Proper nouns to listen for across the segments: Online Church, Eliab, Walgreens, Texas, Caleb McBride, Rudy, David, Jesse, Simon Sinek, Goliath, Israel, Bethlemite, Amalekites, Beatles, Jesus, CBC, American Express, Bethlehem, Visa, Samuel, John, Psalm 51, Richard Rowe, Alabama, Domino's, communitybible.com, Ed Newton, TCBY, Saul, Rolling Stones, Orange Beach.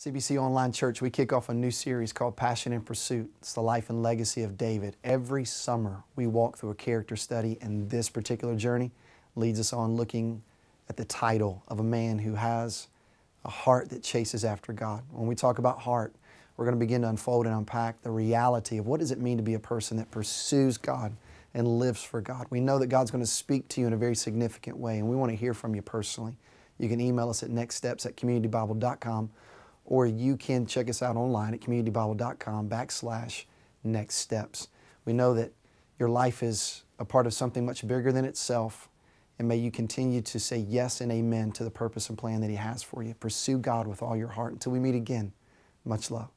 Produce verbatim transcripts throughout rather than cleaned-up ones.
C B C Online Church, we kick off a new series called Passion and Pursuit. It's the life and legacy of David. Every summer, we walk through a character study, and this particular journey leads us on looking at the title of a man who has a heart that chases after God. When we talk about heart, we're going to begin to unfold and unpack the reality of what does it mean to be a person that pursues God and lives for God. We know that God's going to speak to you in a very significant way, and we want to hear from you personally. You can email us at next steps at community bible dot com. Or you can check us out online at community bible dot com backslash next steps. We know that your life is a part of something much bigger than itself, and may you continue to say yes and amen to the purpose and plan that He has for you. Pursue God with all your heart. Until we meet again, much love.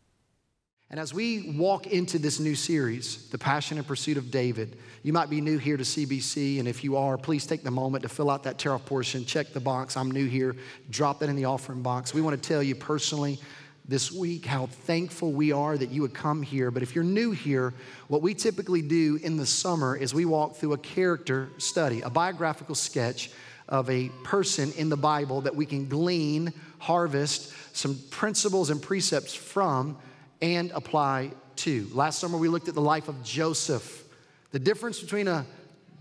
And as we walk into this new series, The Passion and Pursuit of David, you might be new here to C B C, and if you are, please take the moment to fill out that tear-off portion, check the box, I'm new here, drop that in the offering box. We want to tell you personally this week how thankful we are that you would come here. But if you're new here, what we typically do in the summer is we walk through a character study, a biographical sketch of a person in the Bible that we can glean, harvest some principles and precepts from and apply to. Last summer, we looked at the life of Joseph. The difference between a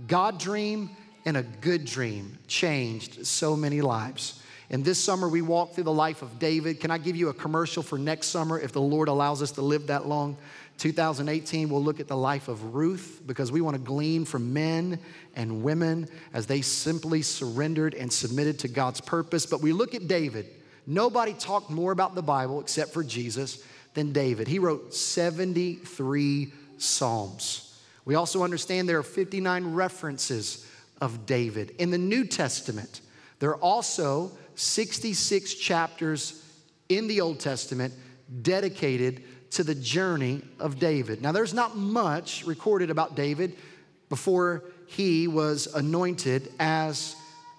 God dream and a good dream changed so many lives. And this summer, we walked through the life of David. Can I give you a commercial for next summer if the Lord allows us to live that long? two thousand eighteen, we'll look at the life of Ruth, because we want to glean from men and women as they simply surrendered and submitted to God's purpose. But we look at David. Nobody talked more about the Bible except for Jesus than David. He wrote seventy-three Psalms. We also understand there are fifty-nine references of David. In the New Testament, there are also sixty-six chapters in the Old Testament dedicated to the journey of David. Now, there's not much recorded about David before he was anointed as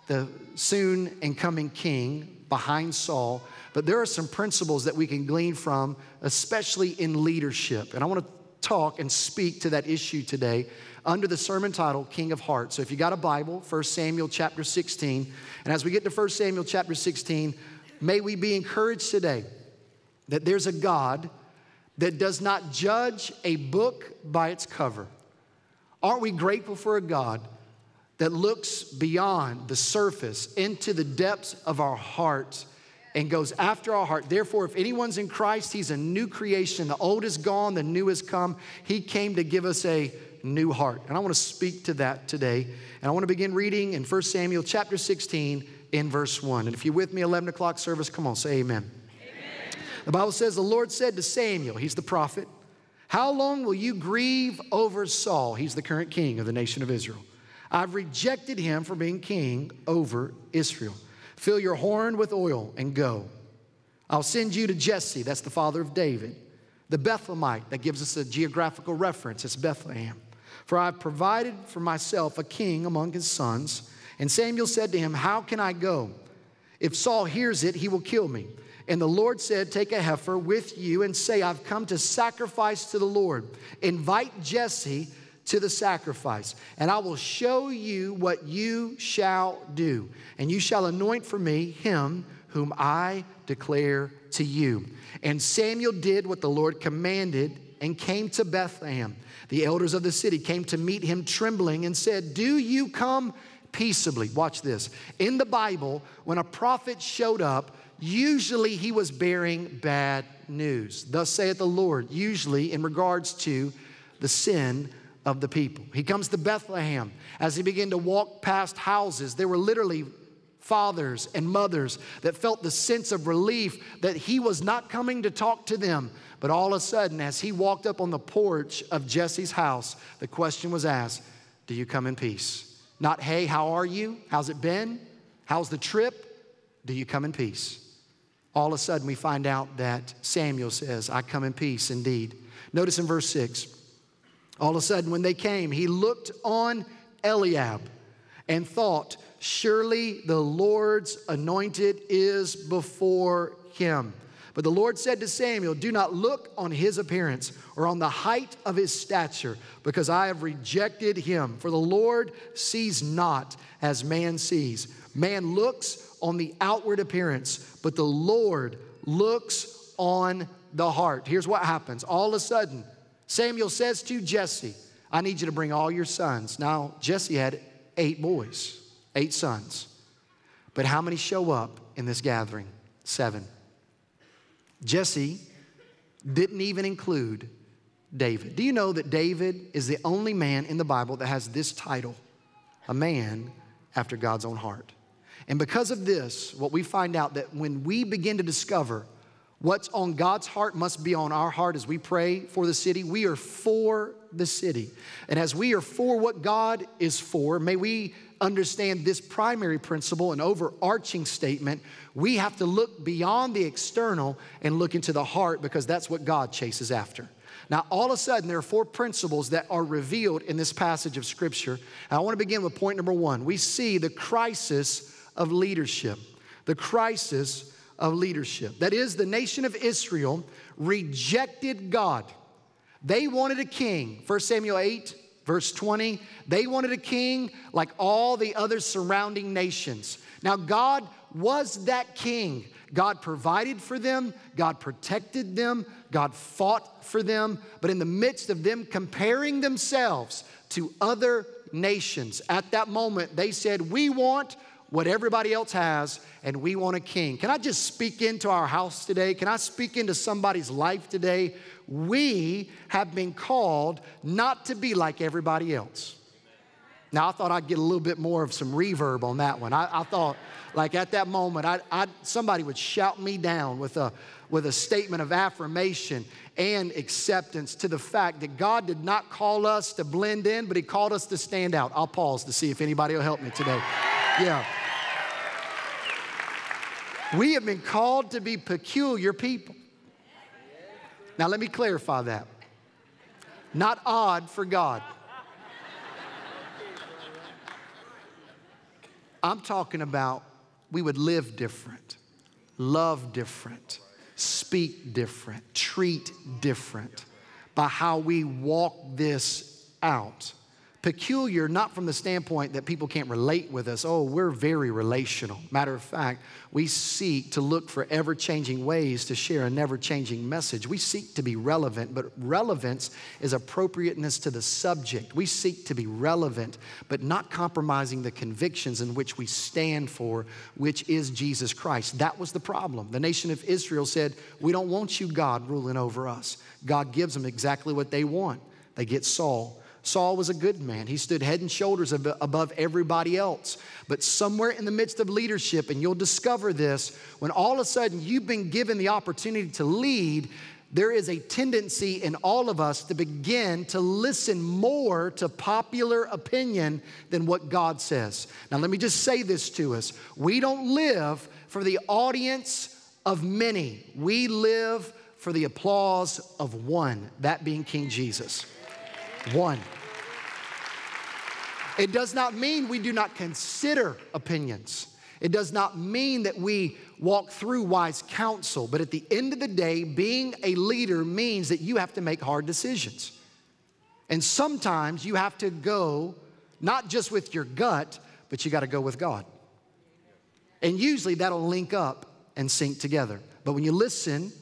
the soon and coming king behind Saul. But there are some principles that we can glean from, especially in leadership. And I want to talk and speak to that issue today under the sermon title, King of Hearts. So if you got a Bible, First Samuel chapter sixteen. And as we get to First Samuel chapter sixteen, may we be encouraged today that there's a God that does not judge a book by its cover. Aren't we grateful for a God that looks beyond the surface into the depths of our hearts and goes after our heart? Therefore, if anyone's in Christ, he's a new creation. The old is gone, the new has come. He came to give us a new heart. And I want to speak to that today. And I want to begin reading in First Samuel chapter sixteen in verse one. And if you're with me, eleven o'clock service, come on, say amen. Amen. The Bible says, the Lord said to Samuel, he's the prophet, how long will you grieve over Saul? He's the current king of the nation of Israel. I've rejected him for being king over Israel. Fill your horn with oil and go. I'll send you to Jesse, that's the father of David, the Bethlehemite, that gives us a geographical reference, it's Bethlehem. For I've provided for myself a king among his sons. And Samuel said to him, how can I go? If Saul hears it, he will kill me. And the Lord said, take a heifer with you and say, I've come to sacrifice to the Lord. Invite Jesse to the sacrifice, and I will show you what you shall do. And you shall anoint for me him whom I declare to you. And Samuel did what the Lord commanded and came to Bethlehem. The elders of the city came to meet him trembling and said, do you come peaceably? Watch this. In the Bible, when a prophet showed up, usually he was bearing bad news. Thus saith the Lord, usually in regards to the sin of the people. He comes to Bethlehem. As he began to walk past houses, there were literally fathers and mothers that felt the sense of relief that he was not coming to talk to them. But all of a sudden, as he walked up on the porch of Jesse's house, the question was asked, do you come in peace? Not, hey, how are you? How's it been? How's the trip? Do you come in peace? All of a sudden, we find out that Samuel says, I come in peace indeed. Notice in verse six, all of a sudden, when they came, he looked on Eliab and thought, surely the Lord's anointed is before him. But the Lord said to Samuel, do not look on his appearance or on the height of his stature, because I have rejected him. For the Lord sees not as man sees. Man looks on the outward appearance, but the Lord looks on the heart. Here's what happens. All of a sudden, Samuel says to Jesse, I need you to bring all your sons. Now, Jesse had eight boys, eight sons. But how many show up in this gathering? Seven. Jesse didn't even include David. Do you know that David is the only man in the Bible that has this title? A man after God's own heart. And because of this, what we find out that when we begin to discover what's on God's heart must be on our heart as we pray for the city, we are for the city. And as we are for what God is for, may we understand this primary principle, an overarching statement. We have to look beyond the external and look into the heart because that's what God chases after. Now, all of a sudden, there are four principles that are revealed in this passage of Scripture. And I want to begin with point number one. We see the crisis of leadership. The crisis of leadership. That is, the nation of Israel rejected God. They wanted a king. First Samuel eight, verse twenty. They wanted a king like all the other surrounding nations. Now, God was that king. God provided for them. God protected them. God fought for them. But in the midst of them comparing themselves to other nations, at that moment, they said, we want what everybody else has, and we want a king. Can I just speak into our house today? Can I speak into somebody's life today? We have been called not to be like everybody else. Now, I thought I'd get a little bit more of some reverb on that one. I, I thought, like at that moment, I, I, somebody would shout me down with a, with a statement of affirmation and acceptance to the fact that God did not call us to blend in, but He called us to stand out. I'll pause to see if anybody will help me today. Yeah. We have been called to be peculiar people. Now, let me clarify that. Not odd for God. I'm talking about we would live different, love different, speak different, treat different by how we walk this out. Peculiar, not from the standpoint that people can't relate with us. Oh, we're very relational. Matter of fact, we seek to look for ever-changing ways to share a never-changing message. We seek to be relevant, but relevance is appropriateness to the subject. We seek to be relevant, but not compromising the convictions in which we stand for, which is Jesus Christ. That was the problem. The nation of Israel said, we don't want you, God, ruling over us. God gives them exactly what they want. They get Saul. Saul was a good man. He stood head and shoulders above everybody else. But somewhere in the midst of leadership, and you'll discover this, when all of a sudden you've been given the opportunity to lead, there is a tendency in all of us to begin to listen more to popular opinion than what God says. Now, let me just say this to us. We don't live for the audience of many. We live for the applause of one, that being King Jesus. One. It does not mean we do not consider opinions. It does not mean that we walk through wise counsel. But at the end of the day, being a leader means that you have to make hard decisions. And sometimes you have to go not just with your gut, but you got to go with God. And usually that'll link up and sync together. But when you listen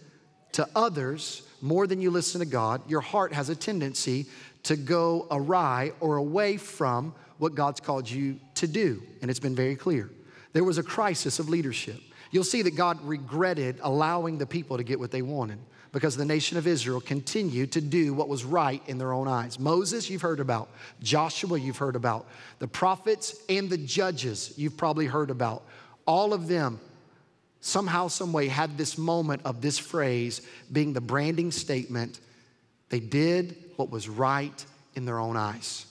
to others more than you listen to God, your heart has a tendency to go awry or away from what God's called you to do. And it's been very clear. There was a crisis of leadership. You'll see that God regretted allowing the people to get what they wanted because the nation of Israel continued to do what was right in their own eyes. Moses, you've heard about. Joshua, you've heard about. The prophets and the judges, you've probably heard about. All of them somehow, some way had this moment of this phrase being the branding statement. They did what was right in their own eyes.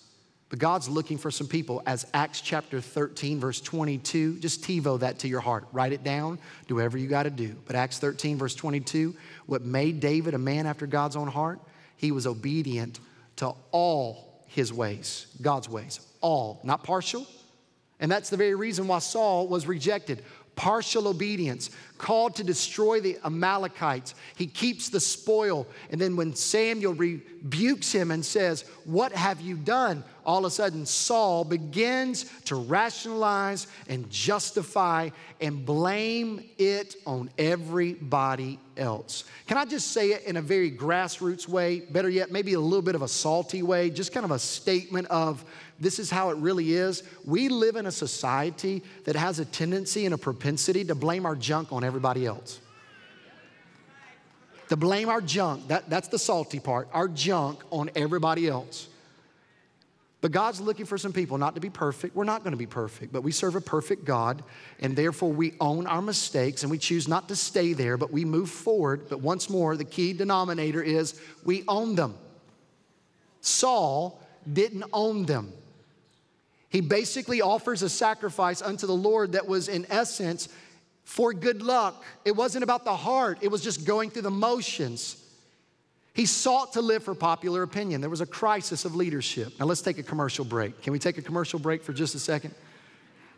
But God's looking for some people, as Acts chapter thirteen, verse twenty-two, just TiVo that to your heart. Write it down. Do whatever you got to do. But Acts thirteen, verse twenty-two, what made David a man after God's own heart? He was obedient to all his ways, God's ways, all, not partial. And that's the very reason why Saul was rejected. Partial obedience, called to destroy the Amalekites. He keeps the spoil. And then when Samuel rebukes him and says, what have you done? all of a sudden Saul begins to rationalize and justify and blame it on everybody else. Can I just say it in a very grassroots way? Better yet, maybe a little bit of a salty way, just kind of a statement of this is how it really is. We live in a society that has a tendency and a propensity to blame our junk on everybody else. To blame our junk, that, that's the salty part, our junk on everybody else. But God's looking for some people not to be perfect. We're not going to be perfect, but we serve a perfect God, and therefore we own our mistakes, and we choose not to stay there, but we move forward. But once more, the key denominator is we own them. Saul didn't own them. He basically offers a sacrifice unto the Lord that was in essence for good luck. It wasn't about the heart. It was just going through the motions. He sought to live for popular opinion. There was a crisis of leadership. Now let's take a commercial break. Can we take a commercial break for just a second?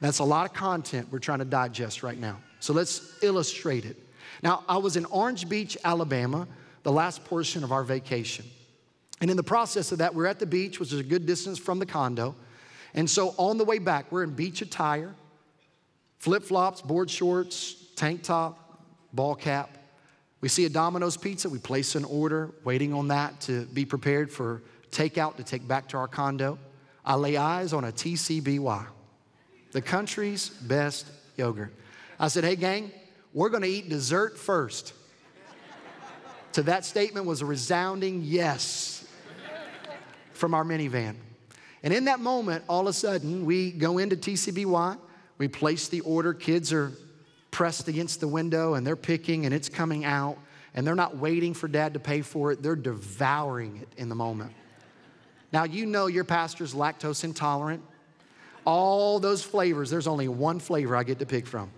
That's a lot of content we're trying to digest right now. So let's illustrate it. Now, I was in Orange Beach, Alabama, the last portion of our vacation. And in the process of that, we're at the beach, which is a good distance from the condo. And so on the way back, we're in beach attire, flip-flops, board shorts, tank top, ball cap. We see a Domino's pizza. We place an order, waiting on that to be prepared for takeout to take back to our condo. I lay eyes on a T C B Y, the country's best yogurt. I said, hey, gang, we're going to eat dessert first. To that statement was a resounding yes from our minivan. And in that moment, all of a sudden, we go into T C B Y, we place the order, kids are pressed against the window and they're picking and it's coming out and they're not waiting for dad to pay for it, they're devouring it in the moment. Now you know your pastor's lactose intolerant. All those flavors, there's only one flavor I get to pick from.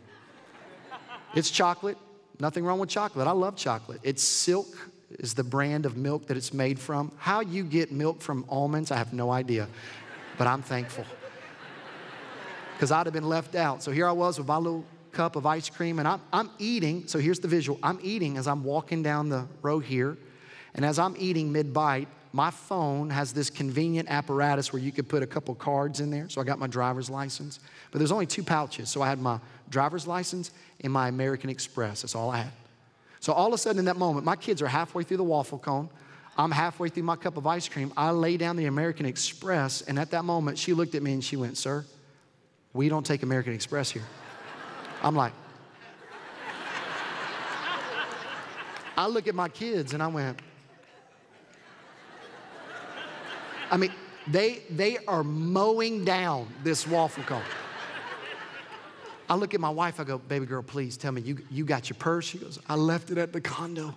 It's chocolate, nothing wrong with chocolate, I love chocolate. It's Silk is the brand of milk that it's made from. How you get milk from almonds, I have no idea, but I'm thankful because I'd have been left out. So here I was with my little cup of ice cream and I'm, I'm eating. So here's the visual. I'm eating as I'm walking down the row here. And as I'm eating mid-bite, my phone has this convenient apparatus where you could put a couple cards in there. So I got my driver's license, but there's only two pouches. So I had my driver's license and my American Express. That's all I had. So all of a sudden in that moment, my kids are halfway through the waffle cone. I'm halfway through my cup of ice cream. I lay down the American Express. And at that moment, she looked at me and she went, sir, we don't take American Express here. I'm like. I look at my kids and I went. I mean, they, they are mowing down this waffle cone. I look at my wife, I go, baby girl, please tell me, you, you got your purse? She goes, I left it at the condo.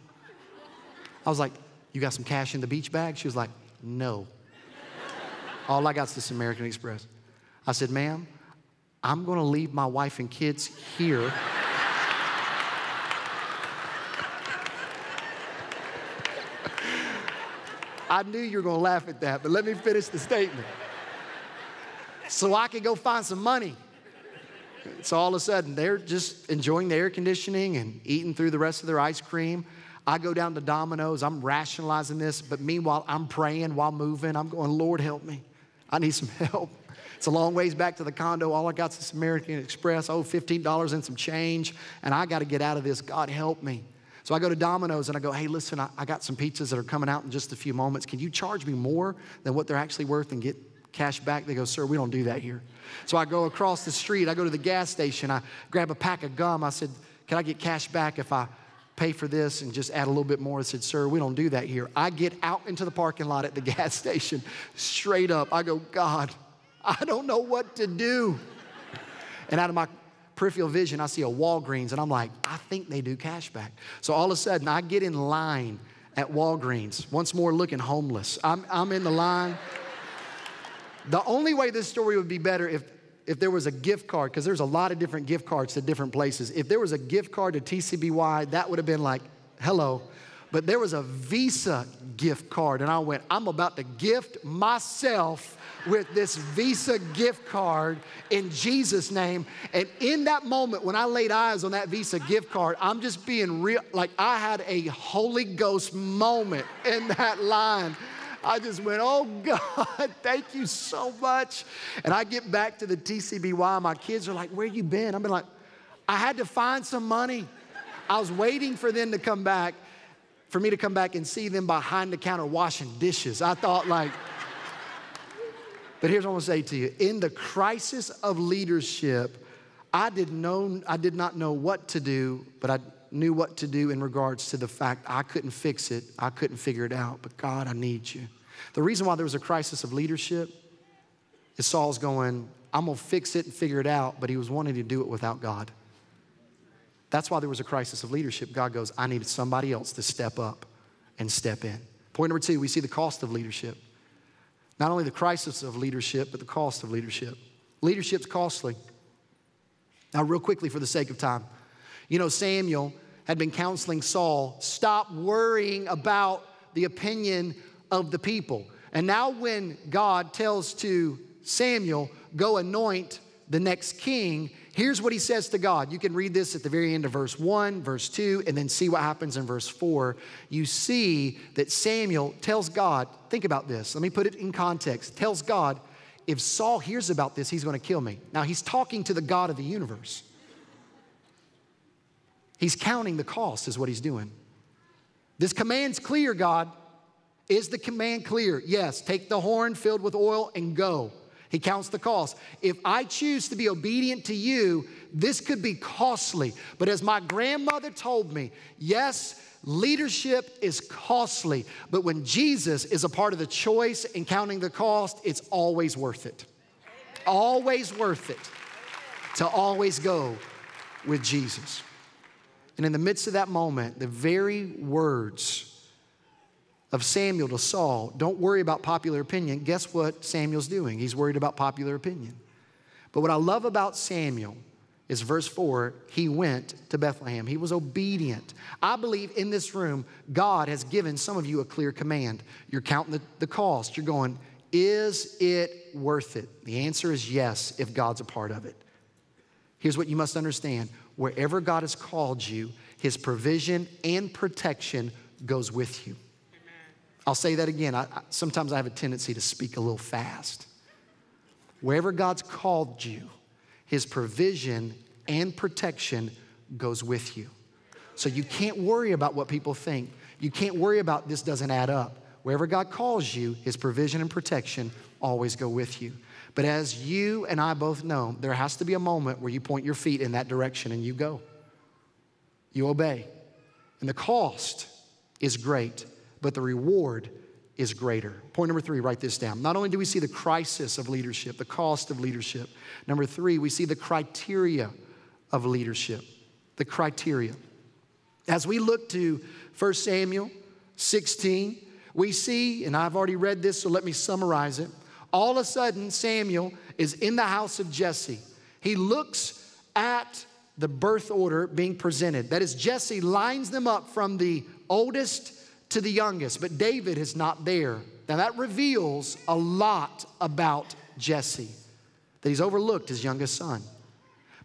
I was like, you got some cash in the beach bag? She was like, no. All I got is this American Express. I said, ma'am, I'm going to leave my wife and kids here. I knew you were going to laugh at that, but let me finish the statement. So I could go find some money. So all of a sudden, they're just enjoying the air conditioning and eating through the rest of their ice cream. I go down to Domino's. I'm rationalizing this, but meanwhile, I'm praying while moving. I'm going, Lord, help me. I need some help. It's a long ways back to the condo. All I got is this American Express. I owe fifteen dollars and some change, and I got to get out of this. God, help me. So I go to Domino's, and I go, hey, listen, I, I got some pizzas that are coming out in just a few moments. Can you charge me more than what they're actually worth and get cash back? They go, sir, we don't do that here. So I go across the street. I go to the gas station. I grab a pack of gum. I said, can I get cash back if I pay for this and just add a little bit more? I said, sir, we don't do that here. I get out into the parking lot at the gas station, straight up. I go, God, I don't know what to do. And out of my peripheral vision, I see a Walgreens, and I'm like, I think they do cash back. So all of a sudden, I get in line at Walgreens, once more looking homeless. I'm, I'm in the line. The only way this story would be better if, if there was a gift card, because there's a lot of different gift cards to different places. If there was a gift card to T C B Y, that would have been like, hello. But there was a Visa gift card, and I went, I'm about to gift myself with this Visa gift card in Jesus' name. And in that moment, when I laid eyes on that Visa gift card, I'm just being real, like I had a Holy Ghost moment in that line. I just went, oh God, thank you so much. And I get back to the T C B Y. My kids are like, where you been? I've been like, I had to find some money. I was waiting for them to come back, for me to come back and see them behind the counter washing dishes. I thought like, but here's what I want to say to you. In the crisis of leadership, I did, know, I did not know what to do, but I knew what to do in regards to the fact I couldn't fix it. I couldn't figure it out, but God, I need you. The reason why there was a crisis of leadership is Saul's going, I'm gonna fix it and figure it out, but he was wanting to do it without God. That's why there was a crisis of leadership. God goes, I needed somebody else to step up and step in. Point number two, we see the cost of leadership. Not only the crisis of leadership, but the cost of leadership. Leadership's costly. Now, real quickly for the sake of time, you know, Samuel had been counseling Saul, stop worrying about the opinion of the people. And now when God tells to Samuel, go anoint the next king, here's what he says to God. You can read this at the very end of verse one, verse two, and then see what happens in verse four. You see that Samuel tells God, think about this. Let me put it in context. Tells God, if Saul hears about this, he's going to kill me. Now, he's talking to the God of the universe. He's counting the cost is what he's doing. This command's clear, God. Is the command clear? Yes. Take the horn filled with oil and go. He counts the cost. If I choose to be obedient to you, this could be costly. But as my grandmother told me, yes, leadership is costly, but when Jesus is a part of the choice and counting the cost, it's always worth it. Always worth it to always go with Jesus. And in the midst of that moment, the very words of Samuel to Saul, don't worry about popular opinion. Guess what Samuel's doing? He's worried about popular opinion. But what I love about Samuel is verse four, he went to Bethlehem. He was obedient. I believe in this room, God has given some of you a clear command. You're counting the, the cost. You're going, is it worth it? The answer is yes, if God's a part of it. Here's what you must understand. Wherever God has called you, his provision and protection goes with you. Amen. I'll say that again. I, I, sometimes I have a tendency to speak a little fast. Wherever God's called you, his provision and protection goes with you. So you can't worry about what people think. You can't worry about this doesn't add up. Wherever God calls you, his provision and protection always go with you. But as you and I both know, there has to be a moment where you point your feet in that direction and you go. You obey. And the cost is great, but the reward is greater. Point number three, write this down. Not only do we see the crisis of leadership, the cost of leadership. Number three, we see the criteria of leadership. The criteria. As we look to First Samuel sixteen, we see, and I've already read this, so let me summarize it. All of a sudden, Samuel is in the house of Jesse. He looks at the birth order being presented. That is, Jesse lines them up from the oldest to the youngest, but David is not there. Now that reveals a lot about Jesse, that he's overlooked his youngest son.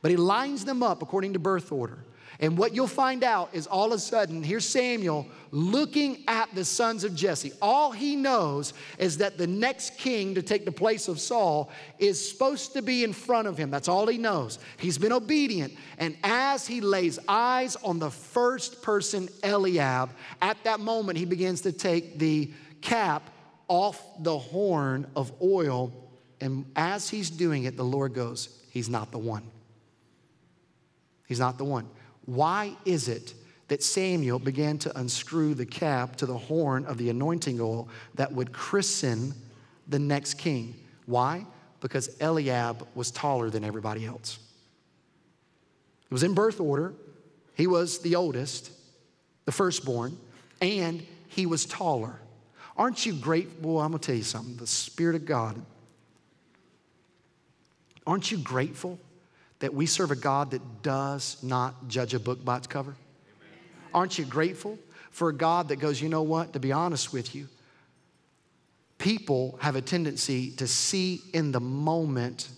But he lines them up according to birth order. And what you'll find out is all of a sudden, here's Samuel looking at the sons of Jesse. All he knows is that the next king to take the place of Saul is supposed to be in front of him. That's all he knows. He's been obedient. And as he lays eyes on the first person, Eliab, at that moment, he begins to take the cap off the horn of oil. And as he's doing it, the Lord goes, he's not the one. He's not the one. Why is it that Samuel began to unscrew the cap to the horn of the anointing oil that would christen the next king? Why? Because Eliab was taller than everybody else. It was in birth order. He was the oldest, the firstborn, and he was taller. Aren't you grateful? I'm going to tell you something. The Spirit of God. Aren't you grateful that we serve a God that does not judge a book by its cover? Amen. Aren't you grateful for a God that goes, you know what, to be honest with you, people have a tendency to see in the moment,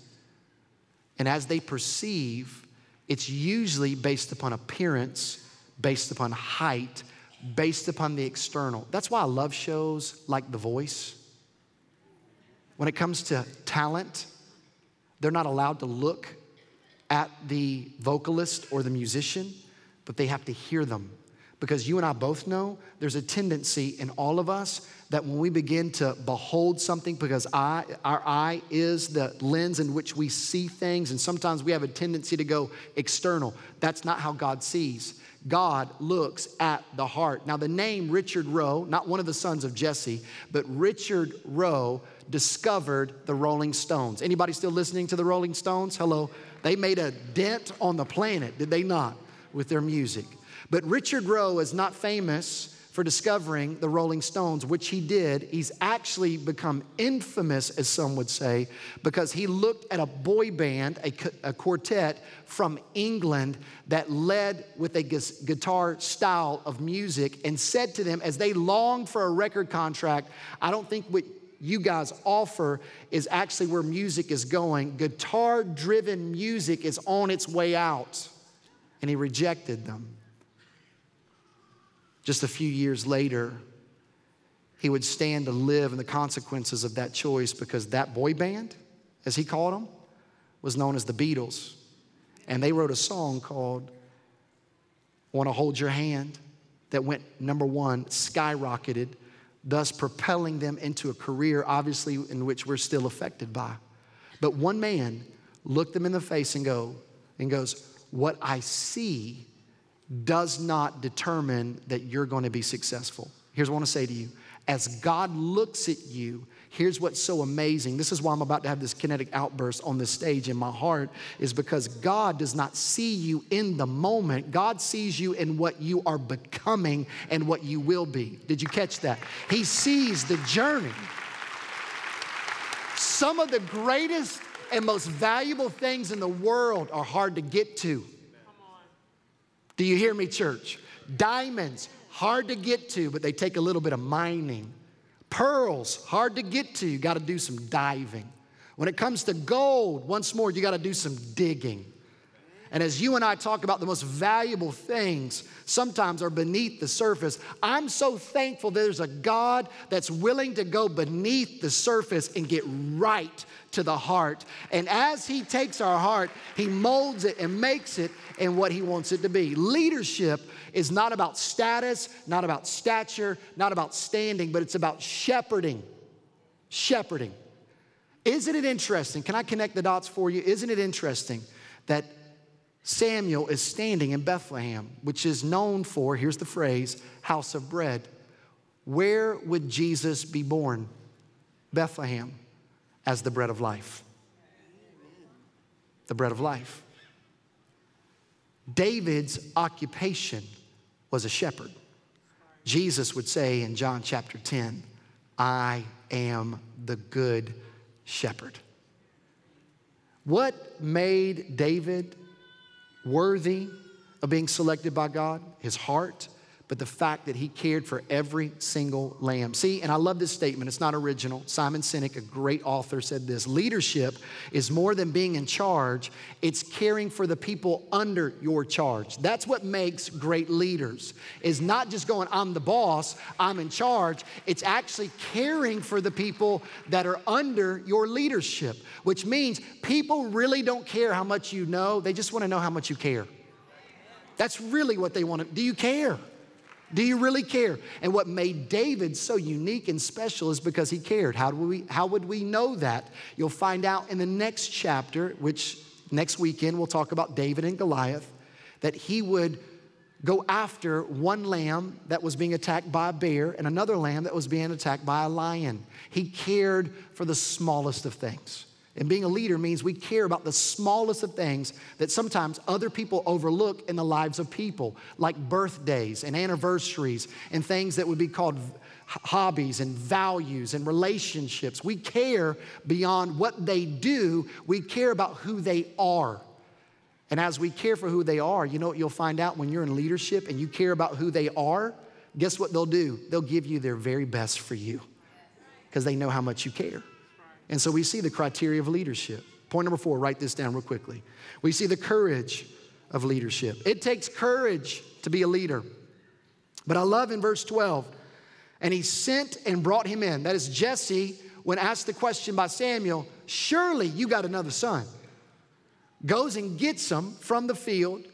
and as they perceive, it's usually based upon appearance, based upon height, based upon the external. That's why I love shows like The Voice. When it comes to talent, they're not allowed to look at the vocalist or the musician, but they have to hear them. Because you and I both know there's a tendency in all of us that when we begin to behold something, because eye, our eye is the lens in which we see things, and sometimes we have a tendency to go external. That's not how God sees. God looks at the heart. Now, the name Richard Rowe, not one of the sons of Jesse, but Richard Rowe discovered the Rolling Stones. Anybody still listening to the Rolling Stones? Hello. They made a dent on the planet, did they not, with their music? But Richard Rowe is not famous for discovering the Rolling Stones, which he did. He's actually become infamous, as some would say, because he looked at a boy band, a, a quartet from England that led with a guitar style of music and said to them, as they longed for a record contract, I don't think what you guys offer is actually where music is going. Guitar-driven music is on its way out. And he rejected them. Just a few years later, he would stand to live in the consequences of that choice because that boy band, as he called them, was known as the Beatles. And they wrote a song called "Wanna Hold Your Hand" that went number one, skyrocketed, thus propelling them into a career, obviously, in which we're still affected by. But one man looked them in the face and go, and goes, "What I see does not determine that you're going to be successful." Here's what I want to say to you. As God looks at you, here's what's so amazing. This is why I'm about to have this kinetic outburst on this stage in my heart, is because God does not see you in the moment. God sees you in what you are becoming and what you will be. Did you catch that? He sees the journey. Some of the greatest and most valuable things in the world are hard to get to. Do you hear me, church? Diamonds, hard to get to, but they take a little bit of mining. Pearls, hard to get to. You got to do some diving. When it comes to gold, once more, you got to do some digging. And as you and I talk about the most valuable things, sometimes are beneath the surface. I'm so thankful there's a God that's willing to go beneath the surface and get right to the heart. And as he takes our heart, he molds it and makes it in what he wants it to be. Leadership is not about status, not about stature, not about standing, but it's about shepherding. Shepherding. Isn't it interesting? Can I connect the dots for you? Isn't it interesting that Samuel is standing in Bethlehem, which is known for, here's the phrase, house of bread. Where would Jesus be born? Bethlehem, as the bread of life. The bread of life. David's occupation was a shepherd. Jesus would say in John chapter ten, I am the good shepherd. What made David worthy of being selected by God? His heart, but the fact that he cared for every single lamb. See, and I love this statement. It's not original. Simon Sinek, a great author, said this. Leadership is more than being in charge. It's caring for the people under your charge. That's what makes great leaders, is not just going, I'm the boss, I'm in charge. It's actually caring for the people that are under your leadership, which means people really don't care how much you know. They just want to know how much you care. That's really what they want to. Do you care? Do you really care? And what made David so unique and special is because he cared. How, do we, how would we know that? You'll find out in the next chapter, which next weekend we'll talk about David and Goliath, that he would go after one lamb that was being attacked by a bear and another lamb that was being attacked by a lion. He cared for the smallest of things. And being a leader means we care about the smallest of things that sometimes other people overlook in the lives of people, like birthdays and anniversaries and things that would be called hobbies and values and relationships. We care beyond what they do. We care about who they are. And as we care for who they are, you know what you'll find out when you're in leadership and you care about who they are? Guess what they'll do? They'll give you their very best for you because they know how much you care. And so we see the criteria of leadership. Point number four, write this down real quickly. We see the courage of leadership. It takes courage to be a leader. But I love in verse twelve, and he sent and brought him in. That is Jesse, when asked the question by Samuel, surely you got another son. Goes and gets him from the field.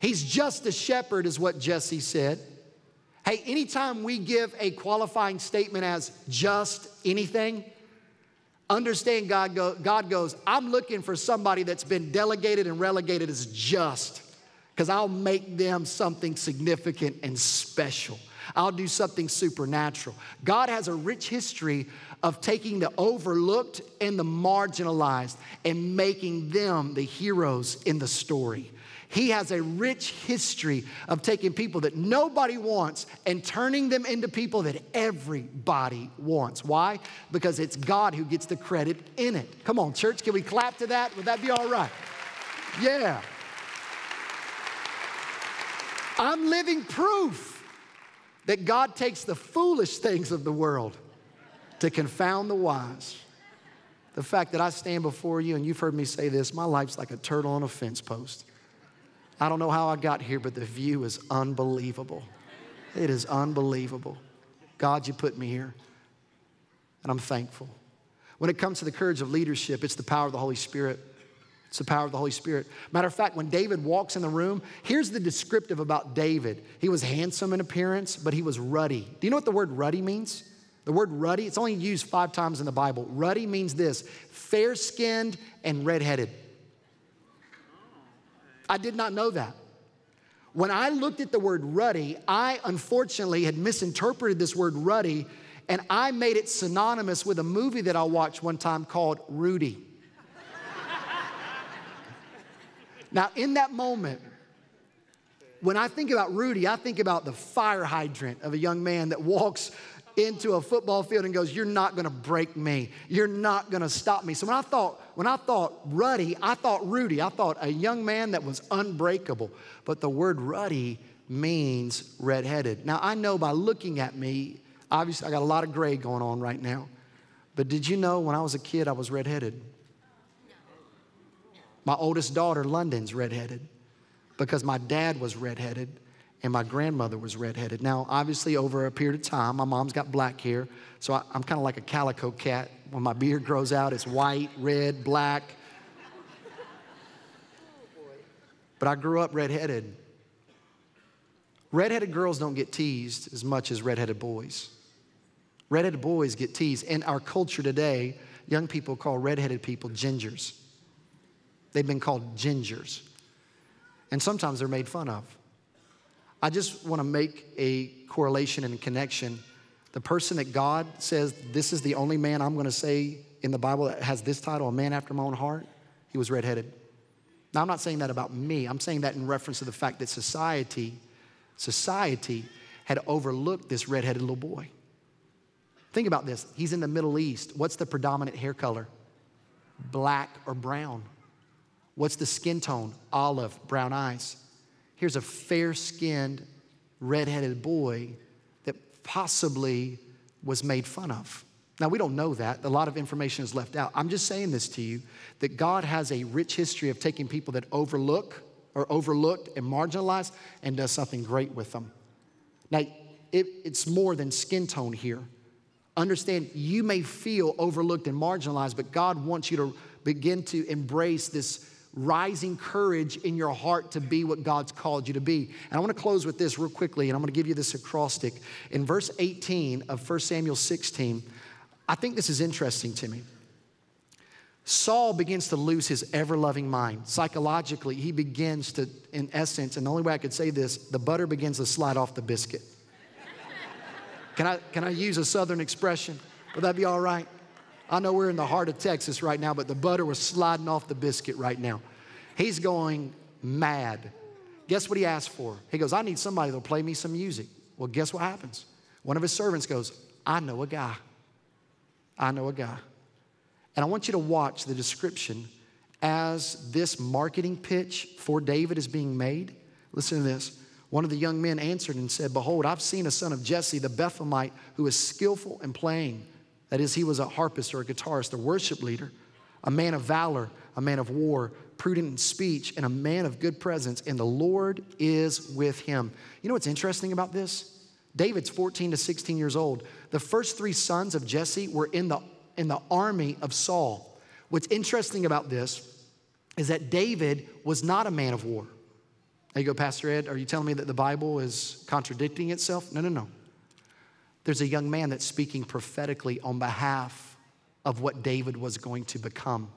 He's just a shepherd is what Jesse said. Hey, anytime we give a qualifying statement as just anything, understand God, go, God goes, I'm looking for somebody that's been delegated and relegated as just, because I'll make them something significant and special. I'll do something supernatural. God has a rich history of taking the overlooked and the marginalized and making them the heroes in the story. He has a rich history of taking people that nobody wants and turning them into people that everybody wants. Why? Because it's God who gets the credit in it. Come on, church, can we clap to that? Would that be all right? Yeah. I'm living proof that God takes the foolish things of the world to confound the wise. The fact that I stand before you, and you've heard me say this, my life's like a turtle on a fence post. I don't know how I got here, but the view is unbelievable. It is unbelievable. God, you put me here, and I'm thankful. When it comes to the courage of leadership, it's the power of the Holy Spirit. It's the power of the Holy Spirit. Matter of fact, when David walks in the room, here's the descriptive about David. He was handsome in appearance, but he was ruddy. Do you know what the word ruddy means? The word ruddy, it's only used five times in the Bible. Ruddy means this, fair-skinned and red-headed. I did not know that. When I looked at the word ruddy, I unfortunately had misinterpreted this word ruddy, and I made it synonymous with a movie that I watched one time called Rudy. Now, in that moment, when I think about Rudy, I think about the fire hydrant of a young man that walks into a football field and goes, you're not gonna break me. You're not gonna stop me. So when I thought, when I thought ruddy, I thought Rudy. I thought a young man that was unbreakable. But the word ruddy means redheaded. Now, I know by looking at me, obviously I got a lot of gray going on right now. But did you know when I was a kid, I was redheaded? My oldest daughter, London's redheaded because my dad was redheaded and my grandmother was redheaded. Now, obviously, over a period of time, my mom's got black hair, so I, I'm kind of like a calico cat. When my beard grows out, it's white, red, black. But I grew up redheaded. Redheaded girls don't get teased as much as redheaded boys. Redheaded boys get teased. In our culture today, young people call redheaded people gingers. They've been called gingers. And sometimes they're made fun of. I just want to make a correlation and connection. The person that God says, this is the only man I'm going to say in the Bible that has this title, a man after my own heart, he was redheaded. Now, I'm not saying that about me. I'm saying that in reference to the fact that society, society had overlooked this redheaded little boy. Think about this. He's in the Middle East. What's the predominant hair color? Black or brown. What's the skin tone? Olive, brown eyes. Here's a fair-skinned, redheaded boy that possibly was made fun of. Now, we don't know that. A lot of information is left out. I'm just saying this to you, that God has a rich history of taking people that overlook or overlooked and marginalized and does something great with them. Now, it, it's more than skin tone here. Understand, you may feel overlooked and marginalized, but God wants you to begin to embrace this rising courage in your heart to be what God's called you to be. And I want to close with this real quickly, and I'm going to give you this acrostic. In verse eighteen of First Samuel sixteen, I think this is interesting to me. Saul begins to lose his ever-loving mind. Psychologically, he begins to, in essence, and the only way I could say this, the butter begins to slide off the biscuit. Can I, can I use a Southern expression? Would that be all right? I know we're in the heart of Texas right now, but the butter was sliding off the biscuit right now. He's going mad. Guess what he asked for? He goes, I need somebody that'll play me some music. Well, guess what happens? One of his servants goes, I know a guy. I know a guy. And I want you to watch the description as this marketing pitch for David is being made. Listen to this. One of the young men answered and said, behold, I've seen a son of Jesse, the Bethlehemite, who is skillful in playing. That is, he was a harpist or a guitarist, a worship leader, a man of valor, a man of war, prudent in speech, and a man of good presence. And the Lord is with him. You know what's interesting about this? David's fourteen to sixteen years old. The first three sons of Jesse were in the, in the army of Saul. What's interesting about this is that David was not a man of war. There you go, Pastor Ed, are you telling me that the Bible is contradicting itself? No, no, no. There's a young man that's speaking prophetically on behalf of what David was going to become.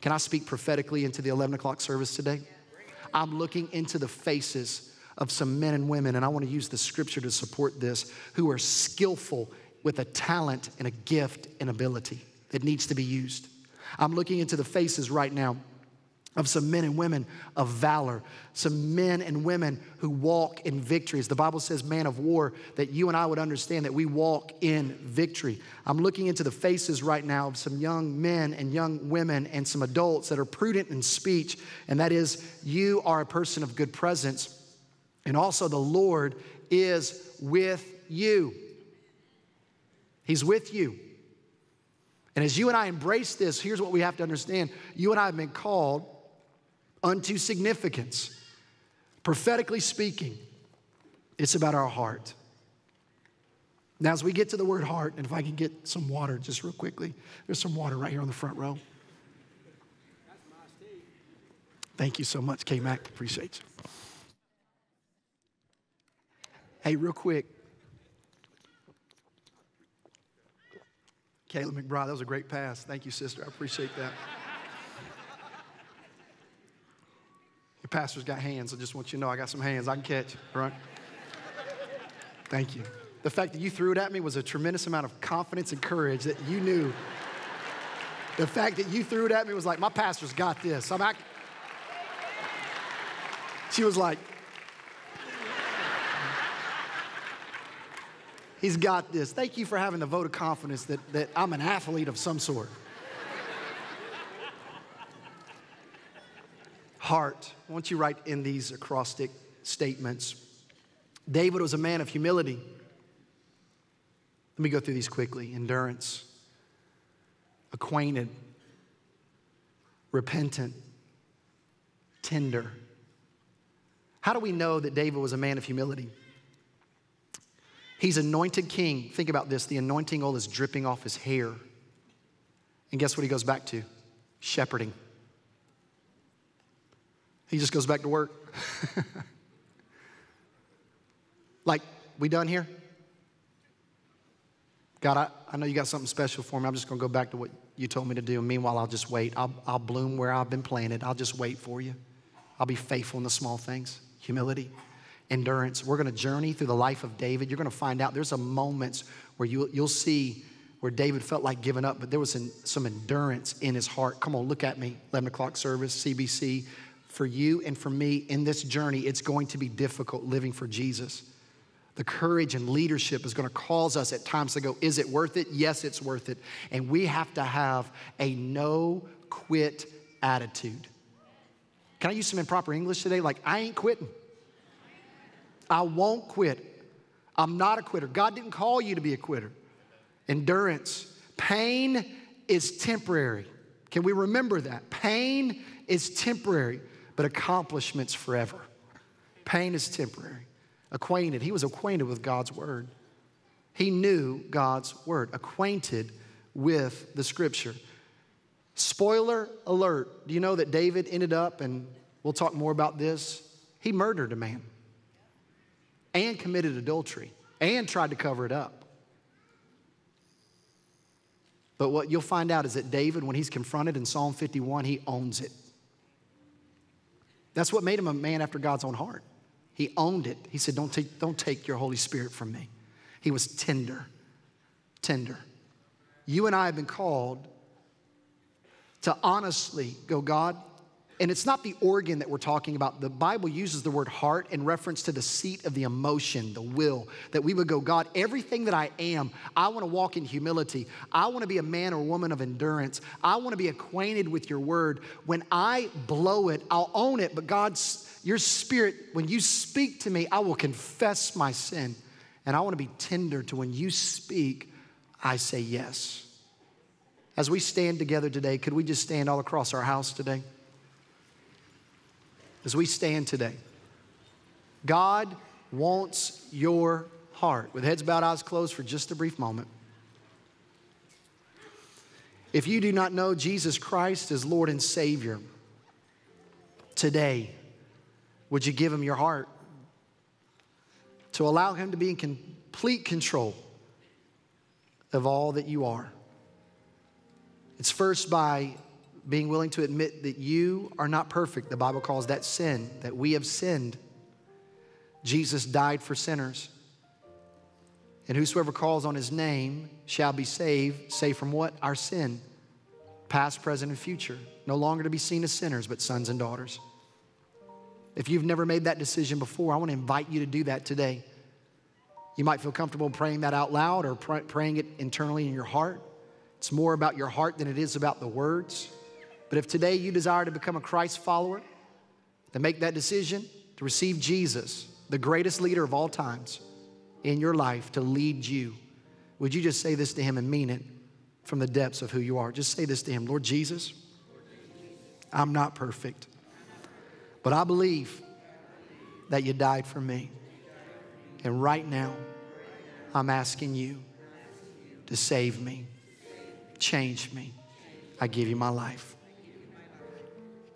Can I speak prophetically into the eleven o'clock service today? I'm looking into the faces of some men and women, and I want to use the scripture to support this, who are skillful with a talent and a gift and ability that needs to be used. I'm looking into the faces right now of some men and women of valor, some men and women who walk in victories. The Bible says, man of war, that you and I would understand that we walk in victory. I'm looking into the faces right now of some young men and young women and some adults that are prudent in speech, and that is, you are a person of good presence, and also the Lord is with you. He's with you. And as you and I embrace this, here's what we have to understand. You and I have been called unto significance. Prophetically speaking, it's about our heart. Now, as we get to the word heart, and if I can get some water just real quickly. There's some water right here on the front row. That's my state. Thank you so much, K-Mac. Appreciate you. Hey, real quick. Caleb McBride, that was a great pass. Thank you, sister. I appreciate that. Your pastor's got hands. I just want you to know I got some hands I can catch, all right? Thank you. The fact that you threw it at me was a tremendous amount of confidence and courage that you knew. The fact that you threw it at me was like, my pastor's got this. I'm, I, she was like, he's got this. Thank you for having the vote of confidence that, that I'm an athlete of some sort. Heart. I want you to write in these acrostic statements. David was a man of humility. Let me go through these quickly. Endurance, acquainted, repentant, tender. How do we know that David was a man of humility? He's anointed king. Think about this. The anointing oil is dripping off his hair. And guess what he goes back to? Shepherding. He just goes back to work. Like, we done here? God, I, I know you got something special for me. I'm just going to go back to what you told me to do. And meanwhile, I'll just wait. I'll, I'll bloom where I've been planted. I'll just wait for you. I'll be faithful in the small things. Humility. Endurance. We're going to journey through the life of David. You're going to find out there's some moments where you, you'll see where David felt like giving up, but there was an, some endurance in his heart. Come on, look at me. eleven o'clock service, C B C. For you and for me in this journey, it's going to be difficult living for Jesus. The courage and leadership is going to cause us at times to go, is it worth it? Yes, it's worth it. And we have to have a no-quit attitude. Can I use some improper English today? Like, I ain't quitting. I won't quit. I'm not a quitter. God didn't call you to be a quitter. Endurance. Pain is temporary. Can we remember that? Pain is temporary, but accomplishments forever. Pain is temporary. Acquainted. He was acquainted with God's word. He knew God's word. Acquainted with the scripture. Spoiler alert. Do you know that David ended up, and we'll talk more about this, he murdered a man. And committed adultery, and tried to cover it up. But what you'll find out is that David, when he's confronted in Psalm fifty-one, he owns it. That's what made him a man after God's own heart. He owned it. He said, don't take, don't take your Holy Spirit from me. He was tender, tender. You and I have been called to honestly go, God, and it's not the organ that we're talking about. The Bible uses the word heart in reference to the seat of the emotion, the will, that we would go, God, everything that I am, I want to walk in humility. I want to be a man or woman of endurance. I want to be acquainted with your word. When I blow it, I'll own it. But God, your spirit, when you speak to me, I will confess my sin. And I want to be tender to when you speak, I say yes. As we stand together today, could we just stand all across our house today? As we stand today, God wants your heart. With heads bowed, eyes closed for just a brief moment. If you do not know Jesus Christ as Lord and Savior, today, would you give Him your heart to allow Him to be in complete control of all that you are? It's first by being willing to admit that you are not perfect. The Bible calls that sin, that we have sinned. Jesus died for sinners. And whosoever calls on His name shall be saved. Saved from what? Our sin. Past, present, and future. No longer to be seen as sinners, but sons and daughters. If you've never made that decision before, I want to invite you to do that today. You might feel comfortable praying that out loud or pr- praying it internally in your heart. It's more about your heart than it is about the words. But if today you desire to become a Christ follower, to make that decision, to receive Jesus, the greatest leader of all times in your life, to lead you, would you just say this to Him and mean it from the depths of who you are? Just say this to Him. Lord Jesus, I'm not perfect, but I believe that You died for me. And right now, I'm asking You to save me. Change me. I give You my life.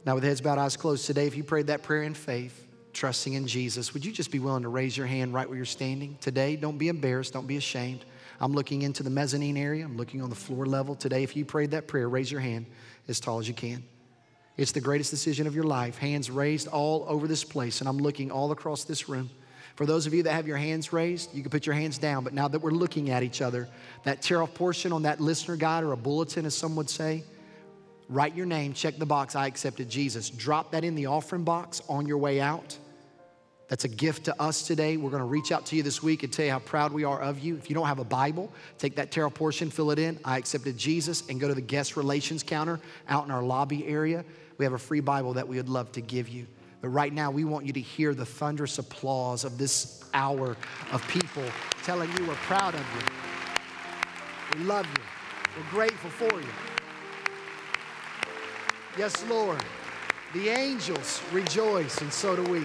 Now with heads bowed, eyes closed today, if you prayed that prayer in faith, trusting in Jesus, would you just be willing to raise your hand right where you're standing today? Don't be embarrassed. Don't be ashamed. I'm looking into the mezzanine area. I'm looking on the floor level today. If you prayed that prayer, raise your hand as tall as you can. It's the greatest decision of your life. Hands raised all over this place, and I'm looking all across this room. For those of you that have your hands raised, you can put your hands down. But now that we're looking at each other, that tear-off portion on that listener guide or a bulletin, as some would say, write your name, check the box, I accepted Jesus. Drop that in the offering box on your way out. That's a gift to us today. We're going to reach out to you this week and tell you how proud we are of you. If you don't have a Bible, take that tear-off portion, fill it in, I accepted Jesus, and go to the guest relations counter out in our lobby area. We have a free Bible that we would love to give you. But right now, we want you to hear the thunderous applause of this hour of people telling you we're proud of you. We love you. We're grateful for you. Yes, Lord. The angels rejoice, and so do we.